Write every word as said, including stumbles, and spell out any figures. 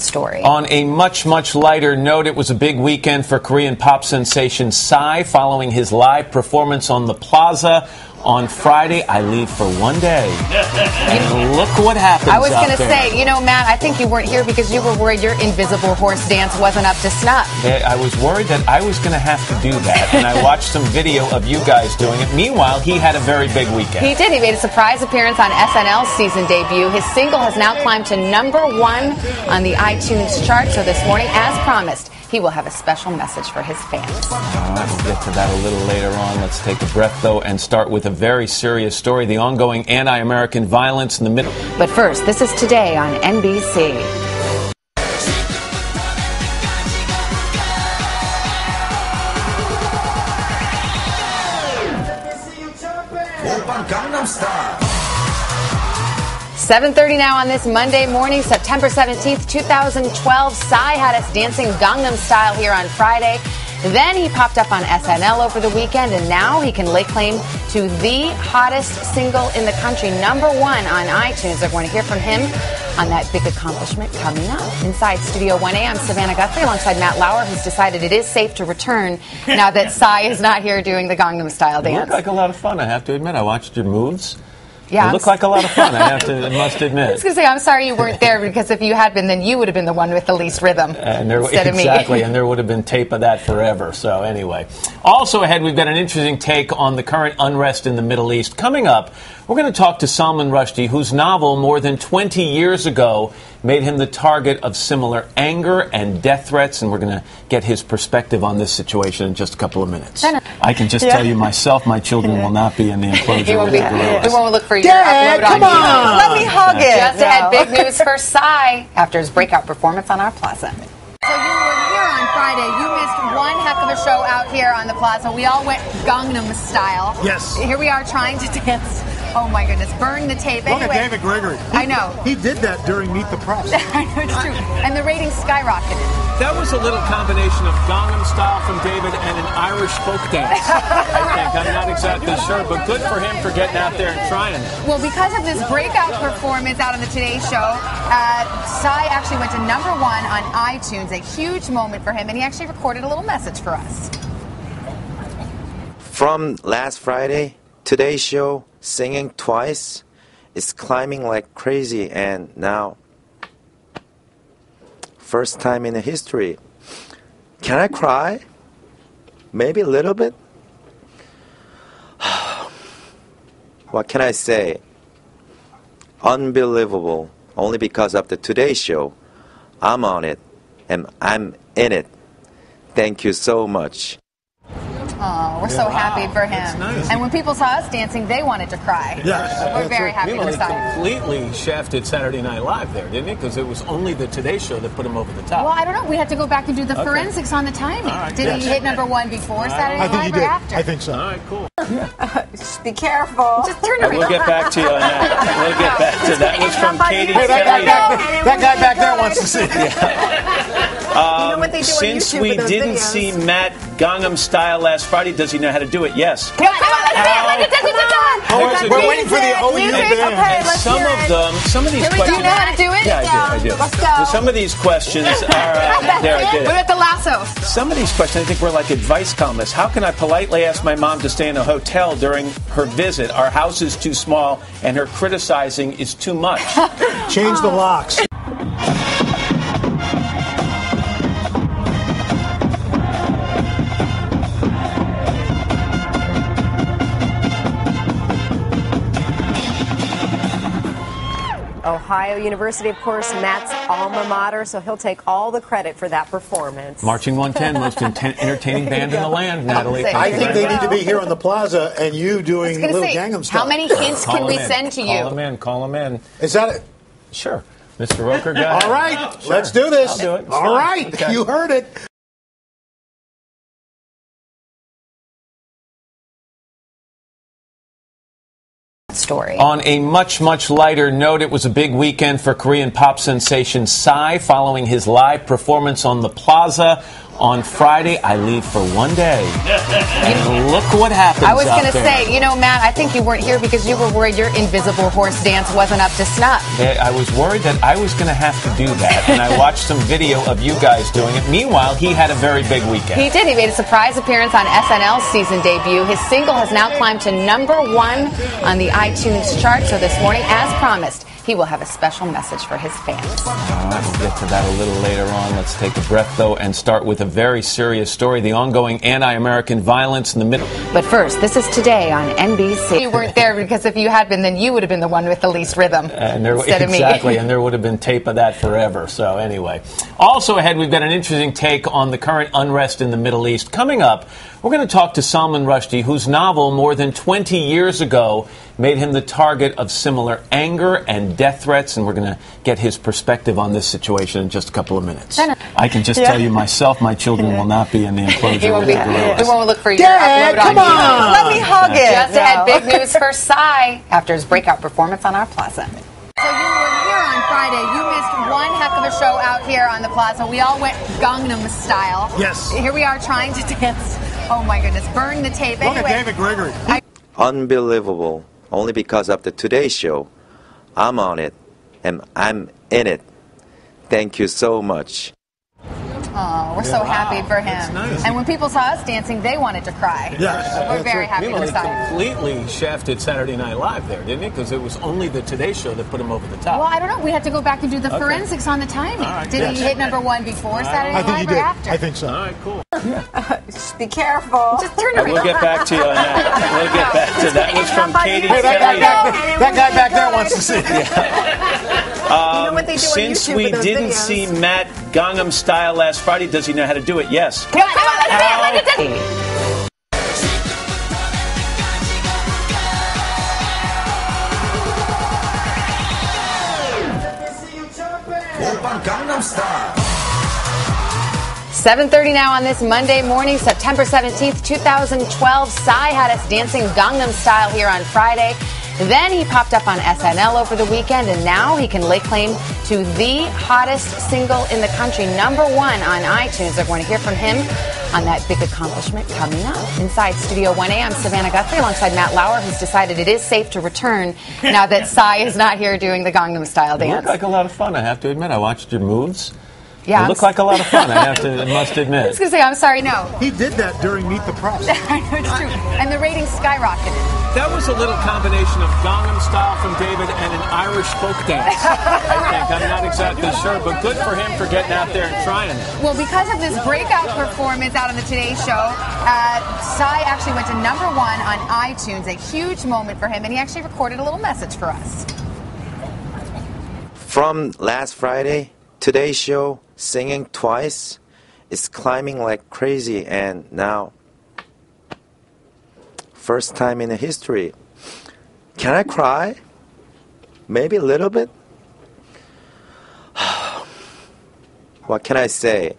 story. On a much, much lighter note, it was a big weekend for Korean pop sensation Psy following his live performance on the plaza. On Friday, I leave for one day. And look what happens. I was going to say, you know, Matt, I think you weren't here because you were worried your invisible horse dance wasn't up to snuff. I was worried that I was going to have to do that, and I watched some video of you guys doing it. Meanwhile, he had a very big weekend. He did. He made a surprise appearance on S N L's season debut. His single has now climbed to number one on the iTunes chart. So this morning, as promised, he will have a special message for his fans. All right, we'll get to that a little later on. Let's take a breath, though, and start with a very serious story, the ongoing anti-American violence in the Middle East. But first, this is Today on N B C. Gangnam Style. seven thirty now on this Monday morning, September seventeenth, two thousand twelve. Psy had us dancing Gangnam Style here on Friday. Then he popped up on S N L over the weekend, and now he can lay claim to the hottest single in the country, number one on iTunes. We're going to hear from him on that big accomplishment coming up. Inside Studio one A, I'm Savannah Guthrie alongside Matt Lauer, who's decided it is safe to return now that Psy is not here doing the Gangnam Style dance. It looked like a lot of fun, I have to admit. I watched your moves. Yeah, it looked like a lot of fun, I have to, I must admit. I was going to say, I'm sorry you weren't there, because if you had been, then you would have been the one with the least rhythm and there, instead exactly, of me. Exactly, and there would have been tape of that forever. So anyway, also ahead, we've got an interesting take on the current unrest in the Middle East. Coming up, we're going to talk to Salman Rushdie, whose novel more than twenty years ago made him the target of similar anger and death threats, and we're going to get his perspective on this situation in just a couple of minutes. I can just yeah. tell you myself, my children will not be in the enclosure. You won't be, we won't look for you. Dad, come on. on. Let me hug yeah. it. Just no. ahead, big news for Psy after his breakout performance on our plaza. So you were here on Friday. You missed one heck of a show out here on the plaza. We all went Gangnam Style. Yes. Here we are trying to dance. Oh, my goodness. Burn the tape. Look anyway, at David Gregory. He, I know. He did that during Meet the Press. I know, it's true. And the ratings skyrocketed. That was a little combination of Gangnam Style from David and an Irish folk dance, I think. I'm not exactly sure, but good for him for getting out there and trying it. Well, because of this breakout performance out on the Today Show, uh, Psy actually went to number one on iTunes, a huge moment for him, and he actually recorded a little message for us. From last Friday, Today Show, singing twice, is climbing like crazy, and now, first time in the history. Can I cry? Maybe a little bit? What can I say? Unbelievable. Only because of the Today Show, I'm on it, and I'm in it. Thank you so much. Oh, we're yeah, so happy wow. for him. Nice. And when people saw us dancing, they wanted to cry. Yes. We're That's very happy to stop. Completely shafted Saturday Night Live there, didn't it? Because it was only the Today Show that put him over the top. Well, I don't know. We had to go back and do the okay. forensics on the timing. Right. Did yes. he hit number one before Saturday Night Live or did. after? I think so. All right, cool. Yeah. Uh, just be careful. Just turn around. We'll get back to you on that. We'll get back to that. That was from Katie. Hey, that guy back, that guy back there wants to see it. Yeah. Um, you know what they do since on YouTube we with those didn't videos. see Matt Gangnam Style last Friday, does he know how to do it? Yes. Come on, come on, let's how, it, let's come on. It, it, we're waiting for the O U okay, some of them, some of these do questions. Do you know how to do it? Yeah, I do. I do. Let's go. So some of these questions are um, there. I did it. We're at the lasso. Some of these questions, I think, were like advice columnists. How can I politely ask my mom to stay in a hotel during her visit? Our house is too small, and her criticizing is too much. Change the locks. Ohio University, of course, Matt's alma mater, so he'll take all the credit for that performance. Marching one ten, most entertaining band in the land, Natalie. I think they need to be here on the plaza and you doing Little say, Gangnam Style. How many hints can we in. send to you? Call them in, call them in. Is that it? Sure. Mister Roker got it. All right, sure. let's do this. I'll do it. It's all fun. right, okay. you heard it. Story. On a much, much lighter note, it was a big weekend for Korean pop sensation Psy following his live performance on the plaza On Friday, I leave for one day, and look what happens. I was going to say, you know, Matt, I think you weren't here because you were worried your invisible horse dance wasn't up to snuff. I was worried that I was going to have to do that, and I watched some video of you guys doing it. Meanwhile, he had a very big weekend. He did. He made a surprise appearance on S N L's season debut. His single has now climbed to number one on the iTunes chart, so this morning, as promised, he will have a special message for his fans. All right, we'll get to that a little later on. Let's take a breath, though, and start with a very serious story, the ongoing anti-American violence in the Middle East. But first, this is Today on N B C. You weren't there, because if you had been, then you would have been the one with the least rhythm, and there, instead exactly, of me. Exactly, and there would have been tape of that forever. So anyway, also ahead, we've got an interesting take on the current unrest in the Middle East. Coming up, we're going to talk to Salman Rushdie, whose novel more than twenty years ago made him the target of similar anger and death threats, and we're going to get his perspective on this situation in just a couple of minutes. I can just yeah. tell you myself, my children will not be in the enclosure. Won't be, the we won't look for you. Dad, come on, on. Let me hug yeah. it. Just no. ahead, big news for Psy after his breakout performance on our plaza. So you were here on Friday. You missed one heck of a show out here on the plaza. We all went Gangnam Style. Yes. Here we are trying to dance. Oh my goodness, burn the tape. Anyway, look at David Gregory. I Unbelievable. Only because of the Today Show, I'm on it, and I'm in it. Thank you so much. Oh, we're so wow. happy for him. Nice. And when people saw us dancing, they wanted to cry. Yes. So we're That's very happy for Simon. Completely shafted Saturday Night Live there, didn't it? Because it was only the Today Show that put him over the top. Well, I don't know. We had to go back and do the okay. forensics on the timing. Right. Did yes. he hit number one before Saturday Night Live or did. after? I think so. All right, cool. Yeah. Just be careful. Just turn around. We'll get back to you on that. We'll get back to that. That was from Katie. Hey, that guy back, back, that guy back there wants to see it. Um, you know what they do since on YouTube we with those didn't videos. see Matt Gangnam Style last Friday, does he know how to do it? Yes. Come on, come on, let's do it, let's do it. seven thirty now on this Monday morning, September seventeenth, two thousand twelve. Psy had us dancing Gangnam Style here on Friday. Then he popped up on S N L over the weekend, and now he can lay claim to the hottest single in the country, number one on iTunes. We're going to hear from him on that big accomplishment coming up. Inside Studio one A, I'm Savannah Guthrie alongside Matt Lauer, who's decided it is safe to return now that Psy is not here doing the Gangnam Style dance. It looked like a lot of fun, I have to admit. I watched your moves. Yeah, it looked like a lot of fun, I have to, I must admit. I was going to say, I'm sorry, no. He did that during Meet the Press. I know, it's true. And the ratings skyrocketed. That was a little combination of Gangnam Style from David and an Irish folk dance, I think. I'm not exactly sure, but good for him for getting out there and trying it. Well, because of this breakout performance out on the Today Show, uh, Psy actually went to number one on iTunes, a huge moment for him, and he actually recorded a little message for us. From last Friday, Today Show, singing twice, is climbing like crazy, and now, first time in history. Can I cry? Maybe a little bit? What can I say?